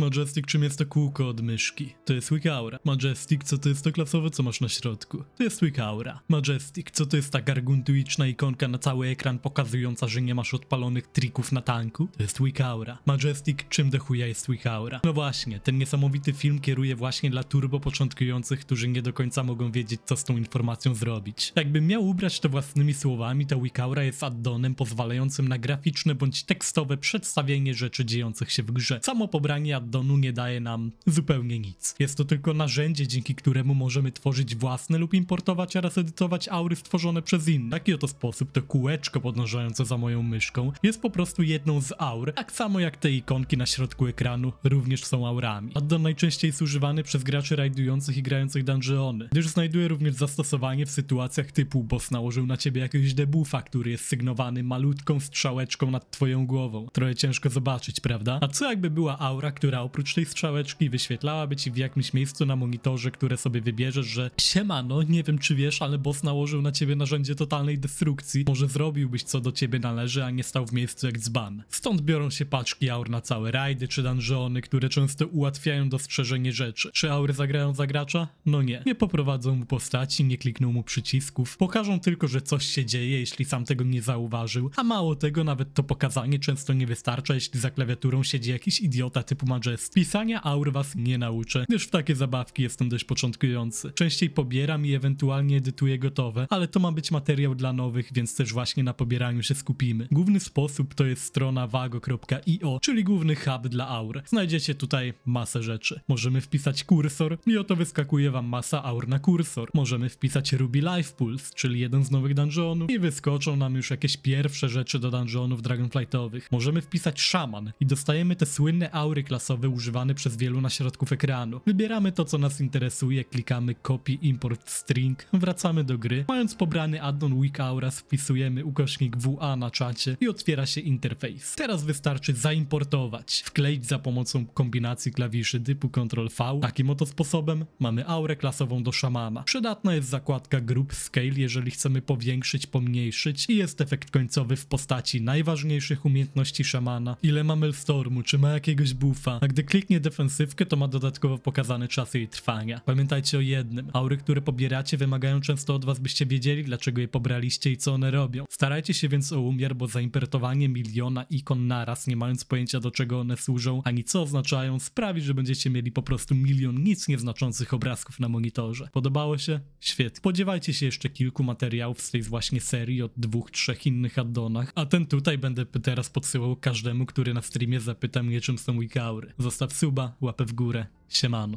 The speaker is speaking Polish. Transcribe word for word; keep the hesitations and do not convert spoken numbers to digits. Majestic, czym jest to kółko od myszki? To jest WeakAura. Majestic, co to jest to klasowe, co masz na środku? To jest WeakAura. Majestic, co to jest ta gargantuiczna ikonka na cały ekran pokazująca, że nie masz odpalonych trików na tanku? To jest WeakAura. Majestic, czym do chuja jest WeakAura? No właśnie, ten niesamowity film kieruje właśnie dla turbo początkujących, którzy nie do końca mogą wiedzieć, co z tą informacją zrobić. Jakbym miał ubrać to własnymi słowami, ta WeakAura jest addonem pozwalającym na graficzne bądź tekstowe przedstawienie rzeczy dziejących się w grze. Samo pobranie addonu Donu nie daje nam zupełnie nic. Jest to tylko narzędzie, dzięki któremu możemy tworzyć własne lub importować oraz edytować aury stworzone przez inne. W taki oto sposób to kółeczko podążające za moją myszką jest po prostu jedną z aur, tak samo jak te ikonki na środku ekranu również są aurami. Addon najczęściej jest używany przez graczy rajdujących i grających dungeony, gdyż znajduje również zastosowanie w sytuacjach typu boss nałożył na ciebie jakiegoś debuffa, który jest sygnowany malutką strzałeczką nad twoją głową. Trochę ciężko zobaczyć, prawda? A co jakby była aura, która oprócz tej strzałeczki wyświetlałaby ci w jakimś miejscu na monitorze, które sobie wybierzesz, że siemano, nie wiem czy wiesz, ale boss nałożył na ciebie narzędzie totalnej destrukcji, może zrobiłbyś co do ciebie należy, a nie stał w miejscu jak dzban. Stąd biorą się paczki aur na całe rajdy czy dungeony, które często ułatwiają dostrzeżenie rzeczy. Czy aury zagrają za gracza? No nie. Nie poprowadzą mu postaci, nie klikną mu przycisków, pokażą tylko, że coś się dzieje, jeśli sam tego nie zauważył, a mało tego, nawet to pokazanie często nie wystarcza, jeśli za klawiaturą siedzi jakiś idiota typu Majestic. Pisania aur was nie nauczę, gdyż w takie zabawki jestem dość początkujący. Częściej pobieram i ewentualnie edytuję gotowe, ale to ma być materiał dla nowych, więc też właśnie na pobieraniu się skupimy. Główny sposób to jest strona wago kropka i o, czyli główny hub dla aur. Znajdziecie tutaj masę rzeczy. Możemy wpisać kursor i oto wyskakuje wam masa aur na kursor. Możemy wpisać Ruby Life Pulse, czyli jeden z nowych dungeonów i wyskoczą nam już jakieś pierwsze rzeczy do dungeonów dragonflightowych. Możemy wpisać Shaman i dostajemy te słynne aury klasowe używany przez wielu na środku ekranu. Wybieramy to, co nas interesuje, klikamy Copy Import String, wracamy do gry. Mając pobrany addon WeakAuras wpisujemy ukośnik W A na czacie i otwiera się interfejs. Teraz wystarczy zaimportować, wkleić za pomocą kombinacji klawiszy typu kontrol V. Takim oto sposobem mamy aurę klasową do szamana. Przydatna jest zakładka Group Scale, jeżeli chcemy powiększyć, pomniejszyć i jest efekt końcowy w postaci najważniejszych umiejętności szamana. Ile ma Maelstormu, czy ma jakiegoś buffa? Gdy kliknie defensywkę, to ma dodatkowo pokazany czas jej trwania. Pamiętajcie o jednym. Aury, które pobieracie, wymagają często od was, byście wiedzieli, dlaczego je pobraliście i co one robią. Starajcie się więc o umiar, bo zaimportowanie miliona ikon naraz, nie mając pojęcia, do czego one służą, ani co oznaczają, sprawi, że będziecie mieli po prostu milion nic nieznaczących obrazków na monitorze. Podobało się? Świetnie. Spodziewajcie się jeszcze kilku materiałów z tej właśnie serii od dwóch, trzech innych addonach, a ten tutaj będę teraz podsyłał każdemu, który na streamie zapyta mnie, czym są WeakAury. Zostaw suba, łapę w górę. Siemano.